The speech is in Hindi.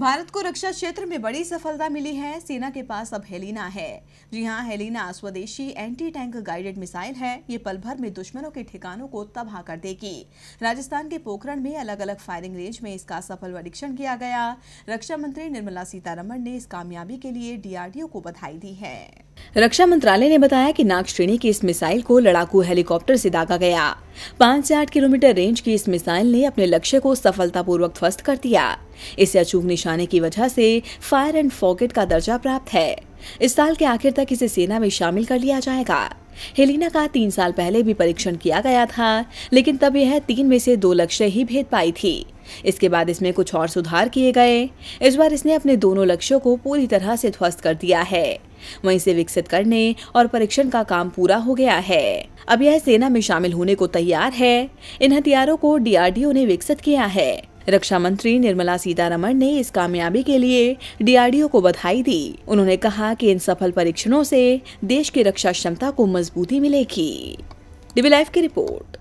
भारत को रक्षा क्षेत्र में बड़ी सफलता मिली है। सेना के पास अब हेलिना है। जी हां, हेलिना स्वदेशी एंटी टैंक गाइडेड मिसाइल है। ये पल भर में दुश्मनों के ठिकानों को तबाह कर देगी। राजस्थान के पोखरण में अलग अलग फायरिंग रेंज में इसका सफल परीक्षण किया गया। रक्षा मंत्री निर्मला सीतारमण ने इस कामयाबी के लिए DRDO को बधाई दी है। रक्षा मंत्रालय ने बताया कि नाग श्रेणी की इस मिसाइल को लड़ाकू हेलीकॉप्टर से दागा गया। 5 से 8 किलोमीटर रेंज की इस मिसाइल ने अपने लक्ष्य को सफलतापूर्वक ध्वस्त कर दिया। इसे अचूक निशाने की वजह से फायर एंड फॉरगेट का दर्जा प्राप्त है। इस साल के आखिर तक इसे सेना में शामिल कर लिया जाएगा। हेलिना का 3 साल पहले भी परीक्षण किया गया था, लेकिन तब यह 3 में से 2 लक्ष्य ही भेद पाई थी। इसके बाद इसमें कुछ और सुधार किए गए। इस बार इसने अपने दोनों लक्ष्यों को पूरी तरह से ध्वस्त कर दिया है। वहीं से विकसित करने और परीक्षण का काम पूरा हो गया है। अब यह सेना में शामिल होने को तैयार है। इन हथियारों को DRDO ने विकसित किया है। रक्षा मंत्री निर्मला सीतारमण ने इस कामयाबी के लिए DRDO को बधाई दी। उन्होंने कहा कि इन सफल परीक्षणों से देश की रक्षा क्षमता को मजबूती मिलेगी। DB लाइव की रिपोर्ट।